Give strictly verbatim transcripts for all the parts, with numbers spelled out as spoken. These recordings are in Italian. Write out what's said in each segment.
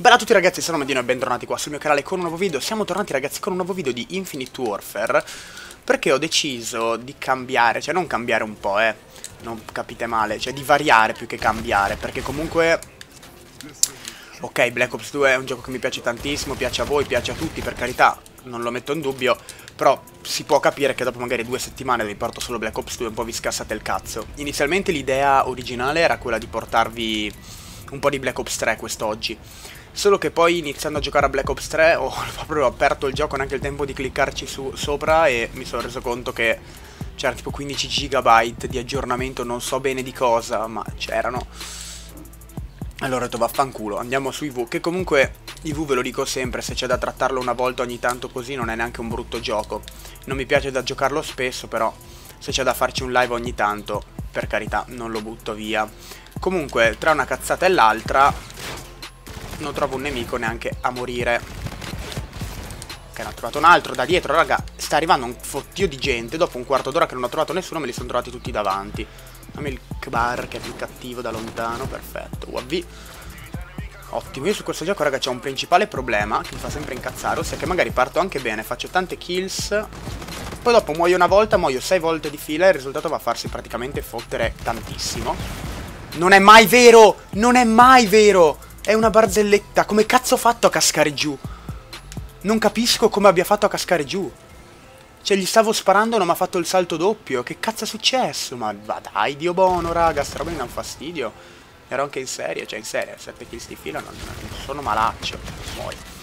Bella a tutti ragazzi, sono Midino e bentornati qua sul mio canale con un nuovo video. Siamo tornati ragazzi con un nuovo video di Infinite Warfare, perché ho deciso di cambiare, cioè non cambiare un po', eh non capite male, cioè di variare più che cambiare, perché comunque ok, Black Ops due è un gioco che mi piace tantissimo, piace a voi, piace a tutti, per carità, non lo metto in dubbio, però si può capire che dopo magari due settimane vi porto solo Black Ops due un po' vi scassate il cazzo. Inizialmente l'idea originale era quella di portarvi un po' di Black Ops tre quest'oggi, solo che poi iniziando a giocare a Black Ops tre ho proprio aperto il gioco, neanche il tempo di cliccarci su sopra, e mi sono reso conto che c'era tipo quindici gigabyte di aggiornamento, non so bene di cosa, ma c'erano. Allora ho detto vaffanculo, andiamo su I W, che comunque I W ve lo dico sempre, se c'è da trattarlo una volta ogni tanto così non è neanche un brutto gioco. Non mi piace da giocarlo spesso, però se c'è da farci un live ogni tanto, per carità, non lo butto via. Comunque tra una cazzata e l'altra non trovo un nemico neanche a morire. Ok, ne ho trovato un altro da dietro, raga. Sta arrivando un fottio di gente. Dopo un quarto d'ora che non ho trovato nessuno, me li sono trovati tutti davanti. Dammi il Kbar che è più cattivo da lontano. Perfetto, U A V. Ottimo. Io su questo gioco, raga, c'è un principale problema che mi fa sempre incazzare, ossia che magari parto anche bene, faccio tante kills, poi dopo muoio una volta, muoio sei volte di fila, e il risultato va a farsi praticamente fottere tantissimo. Non è mai vero! Non è mai vero! È una barzelletta! Come cazzo ho fatto a cascare giù? Non capisco come abbia fatto a cascare giù. Cioè, gli stavo sparando e non mi ha fatto il salto doppio. Che cazzo è successo? Ma va dai, Dio buono, raga. Sta roba mi dà un fastidio. Ero anche in serie, cioè in serie. sette kills di fila, non, non sono malaccio. Muoio.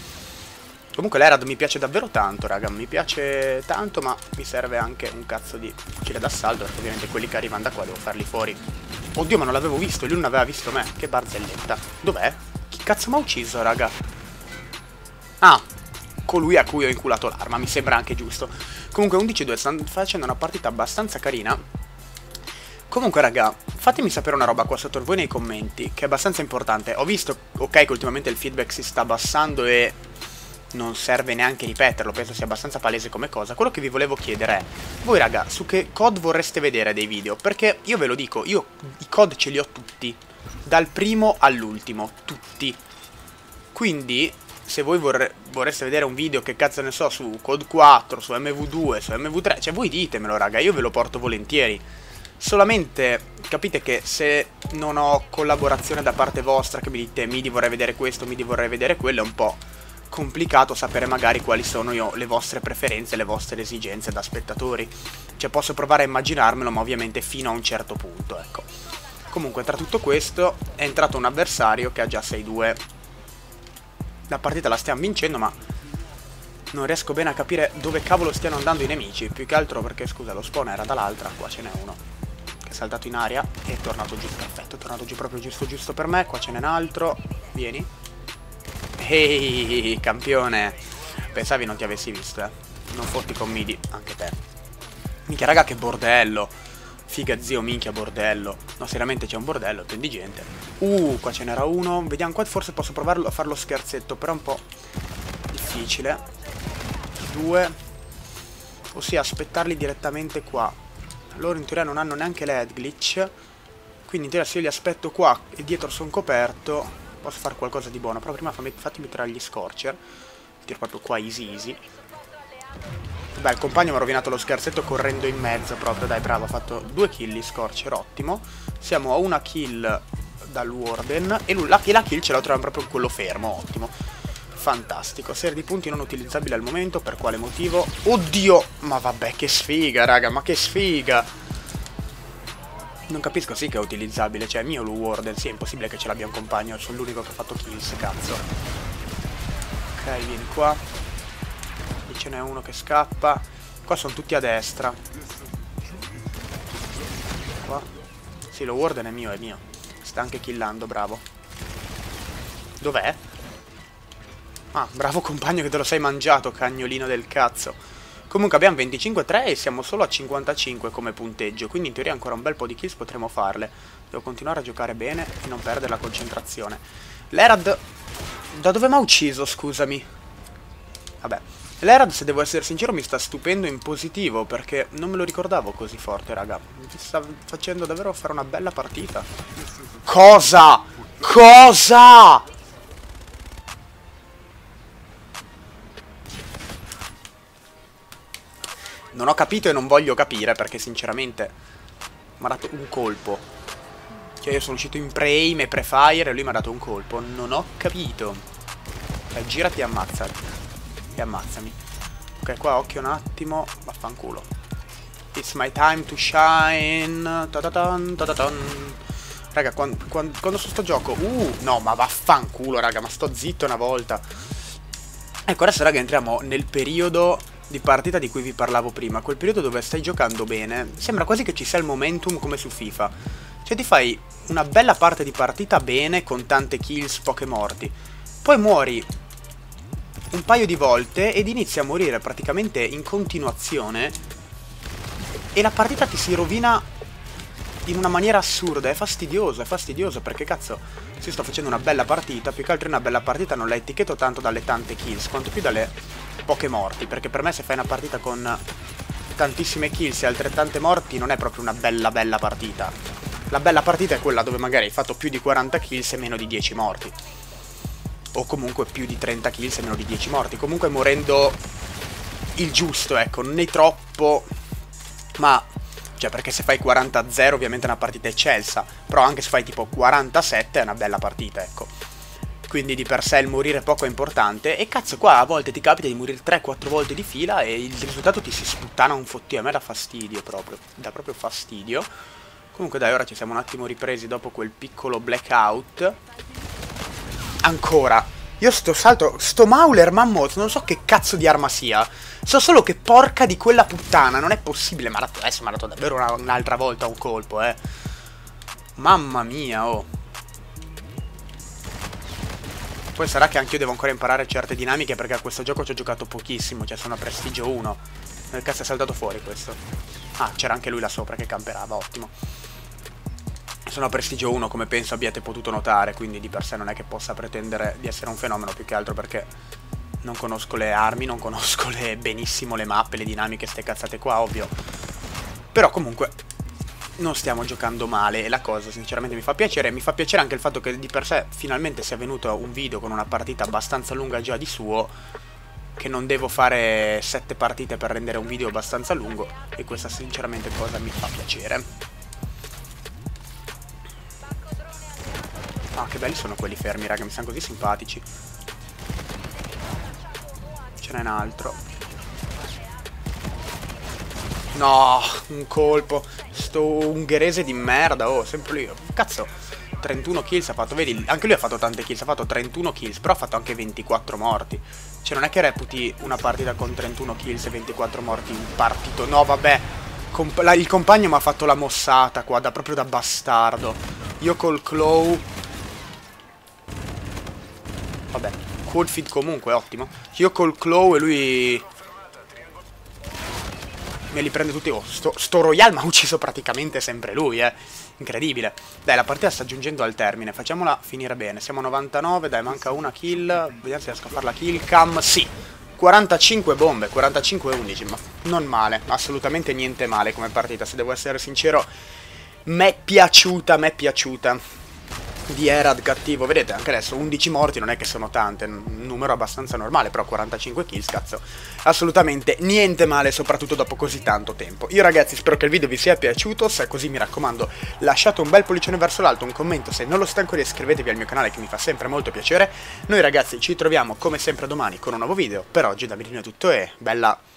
Comunque l'Erad mi piace davvero tanto, raga. Mi piace tanto, ma mi serve anche un cazzo di fucile d'assalto, perché ovviamente quelli che arrivano da qua devo farli fuori. Oddio, ma non l'avevo visto, e lui non aveva visto me. Che barzelletta. Dov'è? Chi cazzo mi ha ucciso, raga? Ah, colui a cui ho inculato l'arma, mi sembra anche giusto. Comunque undici due, stanno facendo una partita abbastanza carina. Comunque, raga, fatemi sapere una roba qua sotto voi nei commenti, che è abbastanza importante. Ho visto, ok, che ultimamente il feedback si sta abbassando e non serve neanche ripeterlo, penso sia abbastanza palese come cosa. Quello che vi volevo chiedere è, voi raga, su che C O D vorreste vedere dei video? Perché io ve lo dico, io i C O D ce li ho tutti, dal primo all'ultimo, tutti. Quindi, se voi vorre vorreste vedere un video, che cazzo ne so, su C O D quattro, su M V due, su M V tre, cioè voi ditemelo raga, io ve lo porto volentieri. Solamente capite che se non ho collaborazione da parte vostra, che mi dite mi vorrei vedere questo, mi vorrei vedere quello, è un po' complicato sapere magari quali sono io, le vostre preferenze, le vostre esigenze da spettatori. Cioè posso provare a immaginarmelo, ma ovviamente fino a un certo punto, ecco. Comunque tra tutto questo è entrato un avversario che ha già sei due. La partita la stiamo vincendo, ma non riesco bene a capire dove cavolo stiano andando i nemici. Più che altro perché, scusa, lo spawn era dall'altra. Qua ce n'è uno che è saltato in aria e è tornato giù, perfetto, è tornato giù proprio giusto giusto per me. Qua ce n'è un altro, vieni. Ehi, hey, campione. Pensavi non ti avessi visto, eh. Non fotti con Midi, anche te. Minchia, raga, che bordello. Figa, zio, minchia, bordello. No, seriamente c'è un bordello, più di gente. Uh, qua ce n'era uno. Vediamo qua, forse posso provarlo a fare lo scherzetto, però è un po' difficile. Due. Ossia, aspettarli direttamente qua. Loro in teoria non hanno neanche l'head glitch, quindi in teoria se io li aspetto qua e dietro sono coperto, posso fare qualcosa di buono. Però prima fammi, fatemi tirare gli scorcher. Tiro proprio qua, easy easy. Beh, il compagno mi ha rovinato lo scherzetto correndo in mezzo proprio. Dai, bravo, ha fatto due kill gli scorcher, ottimo. Siamo a una kill dal Warden. E lui, la, la kill ce la troviamo proprio in quello fermo, ottimo. Fantastico. Serie di punti non utilizzabili al momento. Per quale motivo? Oddio! Ma vabbè, che sfiga, raga, ma che sfiga! Non capisco, sì che è utilizzabile, cioè è mio lo Warden, sì, è impossibile che ce l'abbia un compagno, sono l'unico che ha fatto kills, cazzo. Ok, vieni qua. Qui ce n'è uno che scappa. Qua sono tutti a destra. Qua. Sì, lo Warden è mio, è mio. Sta anche killando, bravo. Dov'è? Ah, bravo compagno che te lo sei mangiato, cagnolino del cazzo. Comunque abbiamo venticinque a tre e siamo solo a cinquantacinque come punteggio, quindi in teoria ancora un bel po' di kills potremo farle. Devo continuare a giocare bene e non perdere la concentrazione. L'Erad... da dove mi ha ucciso, scusami? Vabbè. L'Erad, se devo essere sincero, mi sta stupendo in positivo, perché non me lo ricordavo così forte, raga. Mi sta facendo davvero fare una bella partita. Cosa? Cosa? Non ho capito e non voglio capire, perché sinceramente mi ha dato un colpo. Cioè io sono uscito in pre-aim e pre-fire e lui mi ha dato un colpo. Non ho capito. Cioè girati e ammazzati. E ammazzami. Ok, qua occhio un attimo. Vaffanculo. It's my time to shine. Ta-ta-tan, ta-ta-tan. Raga, quando, quando, quando su sto gioco... Uh, no, ma vaffanculo, raga, ma sto zitto una volta. Ecco, adesso, raga, entriamo nel periodo di partita di cui vi parlavo prima. Quel periodo dove stai giocando bene. Sembra quasi che ci sia il momentum come su FIFA. Cioè, ti fai una bella parte di partita bene, con tante kills, poche morti. Poi muori un paio di volte ed inizi a morire praticamente in continuazione. E la partita ti si rovina... in una maniera assurda, è fastidioso, è fastidioso perché cazzo, se sto facendo una bella partita, più che altro una bella partita non la etichetto tanto dalle tante kills, quanto più dalle poche morti, perché per me se fai una partita con tantissime kills e altrettante morti non è proprio una bella bella partita. La bella partita è quella dove magari hai fatto più di quaranta kills e meno di dieci morti, o comunque più di trenta kills e meno di dieci morti, comunque morendo il giusto, ecco, non è troppo, ma... Cioè perché se fai quaranta a zero ovviamente è una partita eccelsa, però anche se fai tipo quarantasette è una bella partita, ecco. Quindi di per sé il morire poco è importante. E cazzo qua a volte ti capita di morire tre quattro volte di fila e il risultato ti si sputtana un fottio. A me dà fastidio proprio, dà proprio fastidio. Comunque dai, ora ci siamo un attimo ripresi dopo quel piccolo blackout. Ancora. Io sto salto, sto Mauler Mammoth, non so che cazzo di arma sia. So solo che porca di quella puttana, non è possibile. Ma adesso mi ha dato davvero un'altra volta un colpo, eh. Mamma mia, oh. Poi sarà che anch'io devo ancora imparare certe dinamiche, perché a questo gioco ci ho giocato pochissimo. Cioè sono a Prestigio uno. Nel cazzo è saltato fuori questo. Ah, c'era anche lui là sopra che camperava, ottimo. Sono a Prestigio uno, come penso abbiate potuto notare, quindi di per sé non è che possa pretendere di essere un fenomeno, più che altro perché non conosco le armi, non conosco le, benissimo le mappe, le dinamiche, ste cazzate qua, ovvio. Però comunque non stiamo giocando male e la cosa sinceramente mi fa piacere. Mi fa piacere anche il fatto che di per sé finalmente sia venuto un video con una partita abbastanza lunga già di suo, che non devo fare sette partite per rendere un video abbastanza lungo, e questa sinceramente cosa mi fa piacere. Ah, che belli sono quelli fermi, raga, mi stanno così simpatici. Ce n'è un altro. No, un colpo. Sto ungherese di merda, oh, sempre lui. Cazzo, trentuno kills ha fatto, vedi, anche lui ha fatto tante kills, ha fatto trentuno kills, però ha fatto anche ventiquattro morti. Cioè non è che reputi una partita con trentuno kills e ventiquattro morti un partito. No, vabbè, comp la, il compagno mi ha fatto la mossata qua, da, proprio da bastardo. Io col Claw... Vabbè, cold feed comunque, ottimo. Io col Claw e lui me li prende tutti. Oh, sto, sto Royal ma ha ucciso praticamente sempre lui, eh. Incredibile. Dai, la partita sta giungendo al termine. Facciamola finire bene. Siamo a novantanove, dai, manca una kill. Vediamo se riesco a fare la kill cam. Sì, quarantacinque bombe, quarantacinque a undici. Ma non male, assolutamente niente male come partita. Se devo essere sincero, m'è piaciuta, m'è piaciuta. Di Erad cattivo, vedete anche adesso undici morti non è che sono tante, un numero abbastanza normale, però quarantacinque kills, cazzo, assolutamente niente male, soprattutto dopo così tanto tempo. Io ragazzi spero che il video vi sia piaciuto, se è così mi raccomando lasciate un bel pollicione verso l'alto, un commento se non lo state ancora, iscrivetevi al mio canale che mi fa sempre molto piacere. Noi ragazzi ci troviamo come sempre domani con un nuovo video, per oggi da Midino è tutto e bella...